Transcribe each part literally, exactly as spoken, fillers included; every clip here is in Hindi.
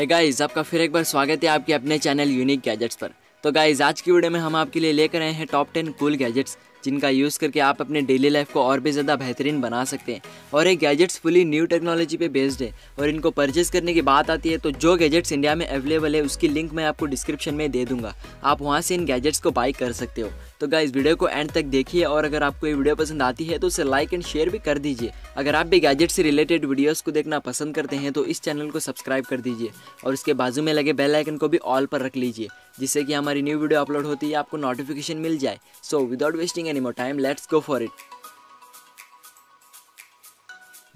हे गाइस, आपका फिर एक बार स्वागत है आपके अपने चैनल यूनिक गैजेट्स पर। तो गाइस, आज की वीडियो में हम आपके लिए लेकर आए हैं टॉप टेन कूल गैजेट्स जिनका यूज़ करके आप अपने डेली लाइफ को और भी ज़्यादा बेहतरीन बना सकते हैं। और ये गैजेट्स फुली न्यू टेक्नोलॉजी पे बेस्ड है। और इनको परचेज़ करने की बात आती है तो जो गैजेट्स इंडिया में अवेलेबल है उसकी लिंक मैं आपको डिस्क्रिप्शन में दे दूंगा, आप वहाँ से इन गैजेट्स को बाई कर सकते हो। तो गाइस, वीडियो को एंड तक देखिए और अगर आपको ये वीडियो पसंद आती है तो उसे लाइक एंड शेयर भी कर दीजिए। अगर आप भी गैजेट से रिलेटेड वीडियोज़ को देखना पसंद करते हैं तो इस चैनल को सब्सक्राइब कर दीजिए और उसके बाजू में लगे बेल आइकन को भी ऑल पर रख लीजिए, जिससे कि हमारी न्यू वीडियो अपलोड होती है आपको नोटिफिकेशन मिल जाए। So without wasting any more time, let's go for it.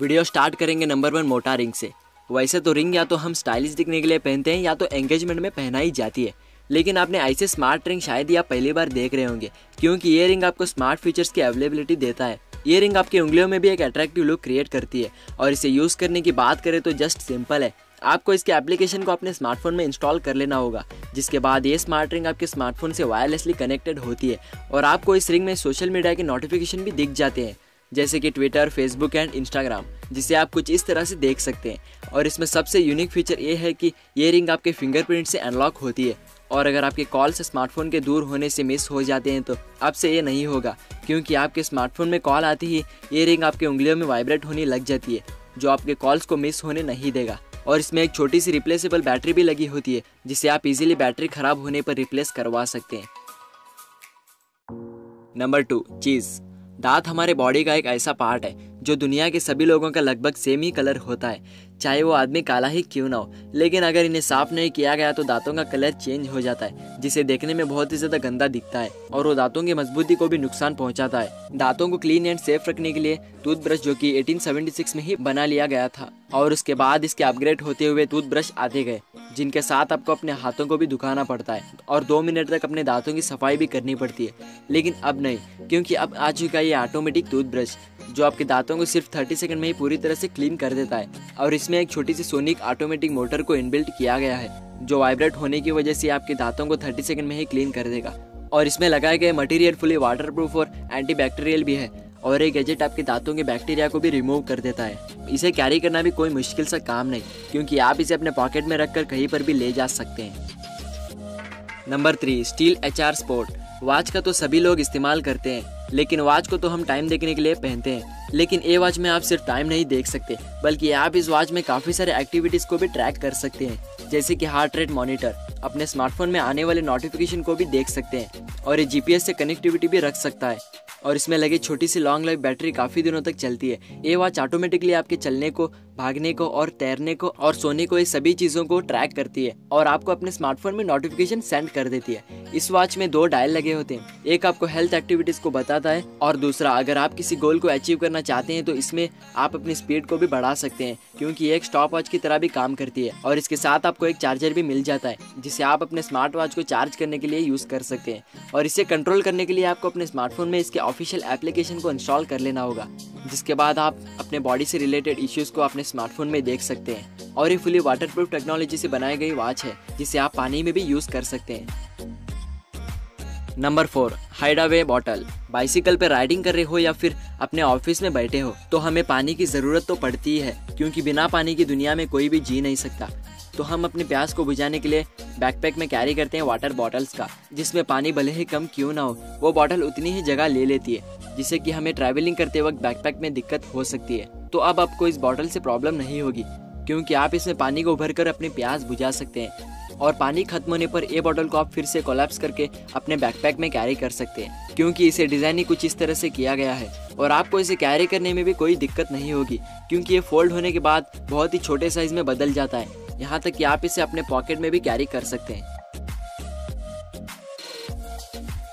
Video start करेंगे नंबर वन मोटा रिंग से। वैसे तो रिंग या तो हम स्टाइलिश दिखने के लिए पहनते हैं या तो एंगेजमेंट में पहनाई जाती है, लेकिन आपने ऐसे स्मार्ट रिंग शायद ही आप पहली बार देख रहे होंगे, क्योंकि ये रिंग आपको स्मार्ट फीचर्स की अवेलेबिलिटी देता है। ये रिंग आपकी उंगलियों में भी एक अट्रैक्टिव लुक क्रिएट करती है। और इसे यूज़ करने की बात करें तो जस्ट सिंपल है, आपको इसके एप्लीकेशन को अपने स्मार्टफोन में इंस्टॉल कर लेना होगा, जिसके बाद ये स्मार्ट रिंग आपके स्मार्टफोन से वायरलेसली कनेक्टेड होती है। और आपको इस रिंग में सोशल मीडिया के नोटिफिकेशन भी दिख जाते हैं, जैसे कि ट्विटर, फेसबुक एंड इंस्टाग्राम, जिसे आप कुछ इस तरह से देख सकते हैं। और इसमें सबसे यूनिक फीचर ये है कि ये रिंग आपके फिंगरप्रिंट से अनलॉक होती है, और अगर आपके कॉल से स्मार्टफोन के दूर होने से मिस हो जाते हैं तो आपसे ये नहीं होगा, क्योंकि आपके स्मार्टफोन में कॉल आती ही ये रिंग आपके उंगलियों में वाइब्रेट होने लग जाती है, जो आपके कॉल्स को मिस होने नहीं देगा। और इसमें एक छोटी सी रिप्लेसेबल बैटरी भी लगी होती है, जिसे आप इजीली बैटरी खराब होने पर रिप्लेस करवा सकते हैं। नंबर टू, चीज़। दांत हमारे बॉडी का एक ऐसा पार्ट है जो दुनिया के सभी लोगों का लगभग सेम ही कलर होता है, चाहे वो आदमी काला ही क्यों ना हो, लेकिन अगर इन्हें साफ नहीं किया गया तो दांतों का कलर चेंज हो जाता है, जिसे देखने में बहुत ही ज़्यादा गंदा दिखता है और वो दांतों की मजबूती को भी नुकसान पहुंचाता है। दांतों को क्लीन एंड सेफ रखने के लिए टूथब्रश, जो कि अठारह सौ छिहत्तर में ही बना लिया गया था, और उसके बाद इसके अपग्रेड होते हुए टूथब्रश आते गए, जिनके साथ आपको अपने हाथों को भी धुकाना पड़ता है और दो मिनट तक अपने दांतों की सफाई भी करनी पड़ती है। लेकिन अब नहीं, क्योंकि अब आ चुका ये ऑटोमेटिक टूथब्रश जो आपके दांतों को सिर्फ तीस सेकंड में ही पूरी तरह से क्लीन कर देता है। और इसमें एक छोटी सी सोनिक ऑटोमेटिक मोटर को इनबिल्ट किया गया है, जो वाइब्रेट होने की वजह से आपके दांतों को तीस सेकंड में ही क्लीन कर देगा। और इसमें लगाए गए मटेरियल फुली वाटरप्रूफ और एंटीबैक्टीरियल भी है, और ये गैजेट आपके दांतों के बैक्टीरिया को भी रिमूव कर देता है। इसे कैरी करना भी कोई मुश्किल सा काम नहीं, क्योंकि आप इसे अपने पॉकेट में रखकर कहीं पर भी ले जा सकते हैं। Number three, steel HR sport. Watch का तो सभी लोग इस्तेमाल करते हैं, लेकिन वॉच को तो हम टाइम देखने के लिए पहनते हैं, लेकिन ये वॉच में आप सिर्फ टाइम नहीं देख सकते, बल्कि आप इस वॉच में काफ़ी सारे एक्टिविटीज़ को भी ट्रैक कर सकते हैं, जैसे कि हार्ट रेट मॉनिटर, अपने स्मार्टफोन में आने वाले नोटिफिकेशन को भी देख सकते हैं, और ये जीपीएस से कनेक्टिविटी भी रख सकता है। और इसमें लगी छोटी सी लॉन्ग लाइफ बैटरी काफ़ी दिनों तक चलती है। ये वॉच ऑटोमेटिकली आपके चलने को, भागने को और तैरने को और सोने को, ये सभी चीज़ों को ट्रैक करती है और आपको अपने स्मार्टफोन में नोटिफिकेशन सेंड कर देती है। इस वॉच में दो डायल लगे होते हैं, एक आपको हेल्थ एक्टिविटीज़ को बताता है और दूसरा अगर आप किसी गोल को अचीव करना चाहते हैं तो इसमें आप अपनी स्पीड को भी बढ़ा सकते हैं, क्योंकि एक स्टॉप वॉच की तरह भी काम करती है। और इसके साथ आपको एक चार्जर भी मिल जाता है, जिसे आप अपने स्मार्ट वॉच को चार्ज करने के लिए यूज़ कर सकते हैं। और इसे कंट्रोल करने के लिए आपको अपने स्मार्टफोन में इसके ऑफिशियल एप्लीकेशन को इंस्टॉल कर लेना होगा, जिसके बाद आप अपने बॉडी से रिलेटेड इश्यूज़ को अपने स्मार्टफोन में देख सकते हैं। और ये फुली वाटरप्रूफ टेक्नोलॉजी से बनाई गई वॉच है, जिसे आप पानी में भी यूज़ कर सकते हैं। Number four, Hydaway bottle. Bicycle पर राइडिंग कर रहे हो या फिर अपने ऑफिस में बैठे हो तो हमें पानी की ज़रूरत तो पड़ती है, क्योंकि बिना पानी की दुनिया में कोई भी जी नहीं सकता। तो हम अपने प्यास को बुझाने के लिए बैकपैक में कैरी करते हैं वाटर बॉटल्स का, जिसमें पानी भले ही कम क्यों ना हो, वो बॉटल उतनी ही जगह ले लेती है, जिससे कि हमें ट्रैवलिंग करते वक्त बैकपैक में दिक्कत हो सकती है। तो अब आपको इस बॉटल से प्रॉब्लम नहीं होगी, क्योंकि आप इसमें पानी को भरकर अपनी प्यास बुझा सकते हैं। और पानी खत्म होने पर ये बॉटल को आप फिर से कोलैप्स करके अपने बैकपैक में कैरी कर सकते हैं, क्योंकि इसे डिज़ाइन ही कुछ इस तरह से किया गया है। और आपको इसे कैरी करने में भी कोई दिक्कत नहीं होगी, क्योंकि ये फोल्ड होने के बाद बहुत ही छोटे साइज में बदल जाता है, यहाँ तक कि आप इसे अपने पॉकेट में भी कैरी कर सकते हैं।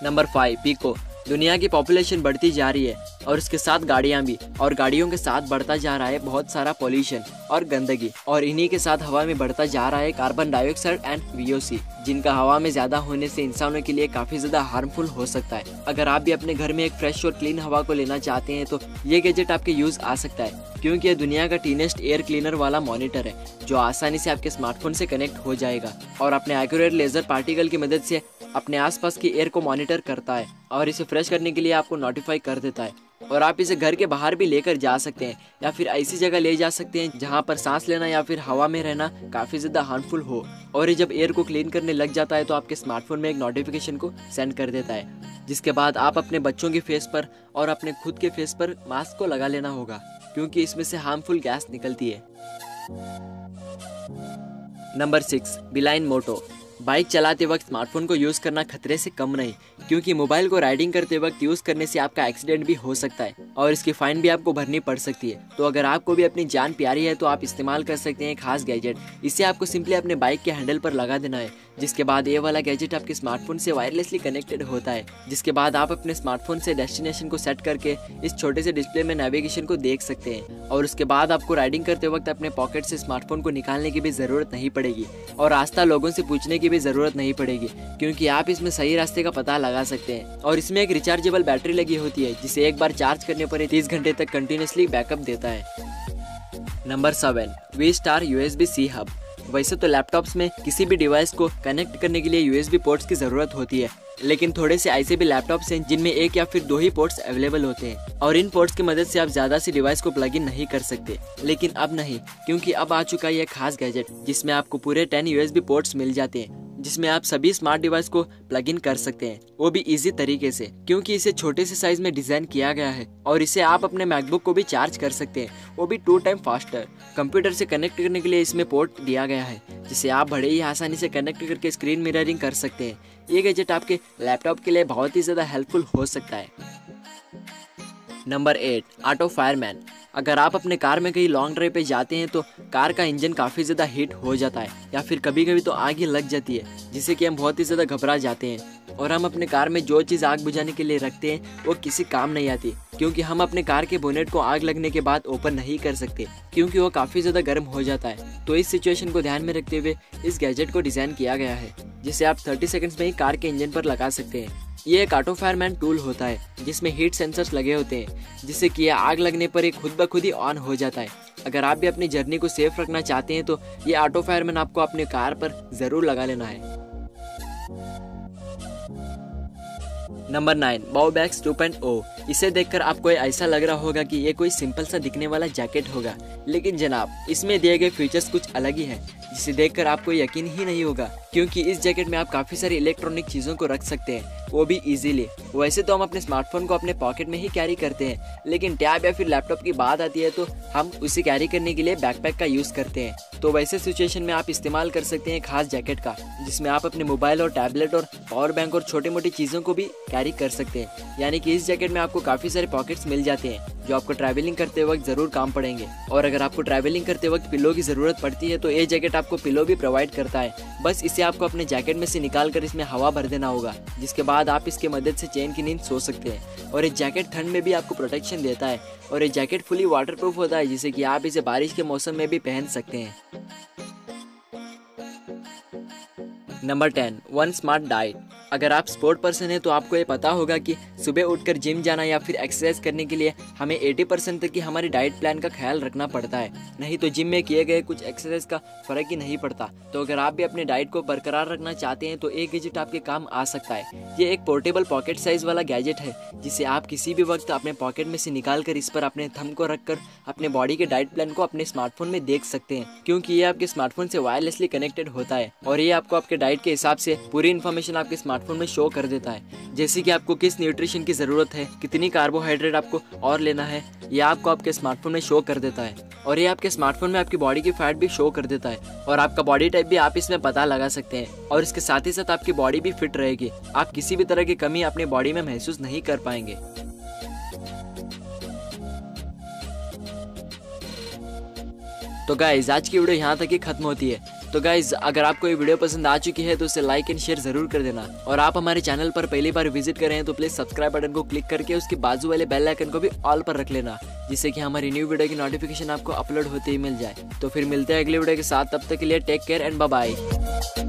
Number five, Pico. दुनिया की पॉपुलेशन बढ़ती जा रही है और उसके साथ गाड़ियाँ भी, और गाड़ियों के साथ बढ़ता जा रहा है बहुत सारा पॉल्यूशन और गंदगी, और इन्हीं के साथ हवा में बढ़ता जा रहा है carbon dioxide and V O C, जिनका हवा में ज़्यादा होने से इंसानों के लिए काफ़ी ज़्यादा हार्मफुल हो सकता है। अगर आप भी अपने घर में एक फ्रेश और क्लीन हवा को लेना चाहते हैं तो ये गैजेट आपके यूज़ आ सकता है, क्योंकि यह दुनिया का टीनेस्ट एयर क्लीनर वाला मॉनिटर है, जो आसानी से आपके स्मार्टफोन से कनेक्ट हो जाएगा और अपने एक्यूरेट लेजर पार्टिकल की मदद से अपने आसपास की एयर को मॉनिटर करता है और इसे फ्रेश करने के लिए आपको नोटिफाई कर देता है। और आप इसे घर के बाहर भी लेकर जा सकते हैं या फिर ऐसी जगह ले जा सकते हैं जहां पर सांस लेना या फिर हवा में रहना काफ़ी ज़्यादा हार्मफुल हो। और ये जब एयर को क्लीन करने लग जाता है तो आपके स्मार्टफोन में एक नोटिफिकेशन को सेंड कर देता है, जिसके बाद आप अपने बच्चों के फेस पर और अपने खुद के फेस पर मास्क को लगा लेना होगा, क्योंकि इसमें से हार्मफुल गैस निकलती है। Number six, Beeline Moto. Bike चलाते वक्त स्मार्टफोन को यूज़ करना खतरे से कम नहीं, क्योंकि मोबाइल को राइडिंग करते वक्त यूज़ करने से आपका एक्सीडेंट भी हो सकता है और इसकी फ़ाइन भी आपको भरनी पड़ सकती है। तो अगर आपको भी अपनी जान प्यारी है तो आप इस्तेमाल कर सकते हैं खास गैजेट। इसे आपको सिंपली अपने बाइक के हैंडल पर लगा देना है, जिसके बाद ये वाला गैजेट आपके स्मार्टफोन से वायरलेसली कनेक्टेड होता है, जिसके बाद आप अपने स्मार्टफोन से डेस्टिनेशन को सेट करके इस छोटे से डिस्प्ले में नेविगेशन को देख सकते हैं। और उसके बाद आपको राइडिंग करते वक्त अपने पॉकेट से स्मार्टफोन को निकालने की भी ज़रूरत नहीं पड़ेगी और रास्ता लोगों से पूछने की भी ज़रूरत नहीं पड़ेगी, क्योंकि आप इसमें सही रास्ते का पता लगा सकते हैं। और इसमें एक रिचार्जेबल बैटरी लगी होती है, जिसे एक बार चार्ज करने पर तीस घंटे तक कंटिन्यूसली बैकअप देता है। Number seven, V star USB C hub. वैसे तो लैपटॉप्स में किसी भी डिवाइस को कनेक्ट करने के लिए यूएसबी पोर्ट्स की ज़रूरत होती है, लेकिन थोड़े से ऐसे भी लैपटॉप्स हैं जिनमें एक या फिर दो ही पोर्ट्स अवेलेबल होते हैं और इन पोर्ट्स की मदद से आप ज़्यादा सी डिवाइस को प्लग इन नहीं कर सकते। लेकिन अब नहीं, क्योंकि अब आ चुका है ये खास गैजेट जिसमें आपको पूरे टेन यूएसबी पोर्ट्स मिल जाते हैं, जिसमें आप सभी स्मार्ट डिवाइस को प्लग इन कर सकते हैं, वो भी इजी तरीके से, क्योंकि इसे छोटे से साइज में डिजाइन किया गया है। और इसे आप अपने मैकबुक को भी चार्ज कर सकते हैं, वो भी टू टाइम फास्टर। कंप्यूटर से कनेक्ट करने के लिए इसमें पोर्ट दिया गया है, जिसे आप बड़े ही आसानी से कनेक्ट करके स्क्रीन मिररिंग कर सकते हैं। ये गैजेट आपके लैपटॉप के लिए बहुत ही ज़्यादा हेल्पफुल हो सकता है। Number eight, auto fireman. अगर आप अपने कार में कहीं लॉन्ग ड्राइव पे जाते हैं तो कार का इंजन काफ़ी ज़्यादा हीट हो जाता है या फिर कभी कभी तो आग ही लग जाती है, जिससे कि हम बहुत ही ज़्यादा घबरा जाते हैं और हम अपने कार में जो चीज़ आग बुझाने के लिए रखते हैं वो किसी काम नहीं आती, क्योंकि हम अपने कार के बोनेट को आग लगने के बाद ओपन नहीं कर सकते, क्योंकि वो काफ़ी ज़्यादा गर्म हो जाता है। तो इस सिचुएशन को ध्यान में रखते हुए इस गैजेट को डिज़ाइन किया गया है, जिसे आप तीस सेकंड्स में ही कार के इंजन पर लगा सकते हैं। ये एक ऑटो फायरमैन टूल होता है जिसमें हीट सेंसर्स लगे होते हैं, जिससे कि आग लगने पर एक खुद ब खुद ही ऑन हो जाता है। अगर आप भी अपनी जर्नी को सेफ रखना चाहते हैं तो ये ऑटो फायरमैन आपको अपने कार पर ज़रूर लगा लेना है। Number nine, Baubax two point O. इसे देखकर आपको ऐसा लग रहा होगा कि ये कोई सिंपल सा दिखने वाला जैकेट होगा, लेकिन जनाब इसमें दिए गए फीचर्स कुछ अलग ही हैं, जिसे देखकर आपको यकीन ही नहीं होगा, क्योंकि इस जैकेट में आप काफ़ी सारी इलेक्ट्रॉनिक चीज़ों को रख सकते हैं, वो भी इजीली। वैसे तो हम अपने स्मार्टफोन को अपने पॉकेट में ही कैरी करते हैं, लेकिन टैब या फिर लैपटॉप की बात आती है तो हम उसे कैरी करने के लिए बैकपैक का यूज़ करते हैं। तो वैसे सिचुएशन में आप इस्तेमाल कर सकते हैं खास जैकेट का, जिसमें आप अपने मोबाइल और टैबलेट और पावर बैंक और छोटी मोटी चीज़ों को भी कैरी कर सकते हैं। यानी कि इस जैकेट में आपको काफ़ी सारे पॉकेट्स मिल जाते हैं जो आपको ट्रैवलिंग करते वक्त ज़रूर काम पड़ेंगे। और अगर आपको ट्रैवलिंग करते वक्त पिलो की ज़रूरत पड़ती है तो ये जैकेट आपको पिलो भी प्रोवाइड करता है। बस इसे आपको अपने जैकेट में से निकाल कर इसमें हवा भर देना होगा, जिसके बाद आप इसके मदद से चैन की नींद सो सकते हैं। और ये जैकेट ठंड में भी आपको प्रोटेक्शन देता है और ये जैकेट फुली वाटरप्रूफ होता है, जिससे कि आप इसे बारिश के मौसम में भी पहन सकते हैं। Number ten, one smart diet. अगर आप स्पोर्ट पर्सन हैं तो आपको ये पता होगा कि सुबह उठकर जिम जाना या फिर एक्सरसाइज करने के लिए हमें अस्सी परसेंट तक की हमारी डाइट प्लान का ख्याल रखना पड़ता है, नहीं तो जिम में किए गए कुछ एक्सरसाइज का फर्क ही नहीं पड़ता। तो अगर आप भी अपने डाइट को बरकरार रखना चाहते हैं तो एक गैजेट आपके काम आ सकता है। ये एक पोर्टेबल पॉकेट साइज वाला गैजेट है, जिसे आप किसी भी वक्त अपने पॉकेट में से निकाल कर इस पर अपने थंब को रख कर अपने बॉडी के डाइट प्लान को अपने स्मार्टफोन में देख सकते हैं, क्योंकि ये आपके स्मार्टफोन से वायरलेसली कनेक्टेड होता है और ये आपको आपके डाइट के हिसाब से पूरी इन्फॉर्मेशन आपके स्मार्टफोन में शो कर देता है, जैसे कि आपको किस न्यूट्रिशन की ज़रूरत है, कितनी कार्बोहाइड्रेट आपको और लेना है, यह आपको आपके स्मार्टफोन में शो कर देता है। और ये आपके स्मार्टफोन में आपकी बॉडी की फैट भी शो कर देता है और आपका बॉडी टाइप भी आप इसमें पता लगा सकते हैं। और इसके साथ ही साथ आपकी बॉडी भी फिट रहेगी, आप किसी भी तरह की कमी अपने बॉडी में महसूस नहीं कर पाएंगे। तो गाइस आज की वीडियो यहाँ तक ही खत्म होती है। तो गाइज अगर आपको ये वीडियो पसंद आ चुकी है तो उसे लाइक एंड शेयर जरूर कर देना, और आप हमारे चैनल पर पहली बार विजिट कर रहे हैं तो प्लीज सब्सक्राइब बटन को क्लिक करके उसके बाजू वाले बेल आइकन को भी ऑल पर रख लेना, जिससे कि हमारी न्यू वीडियो की नोटिफिकेशन आपको अपलोड होते ही मिल जाए। तो फिर मिलते हैं अगले वीडियो के साथ, तब तक के लिए take care and bye bye.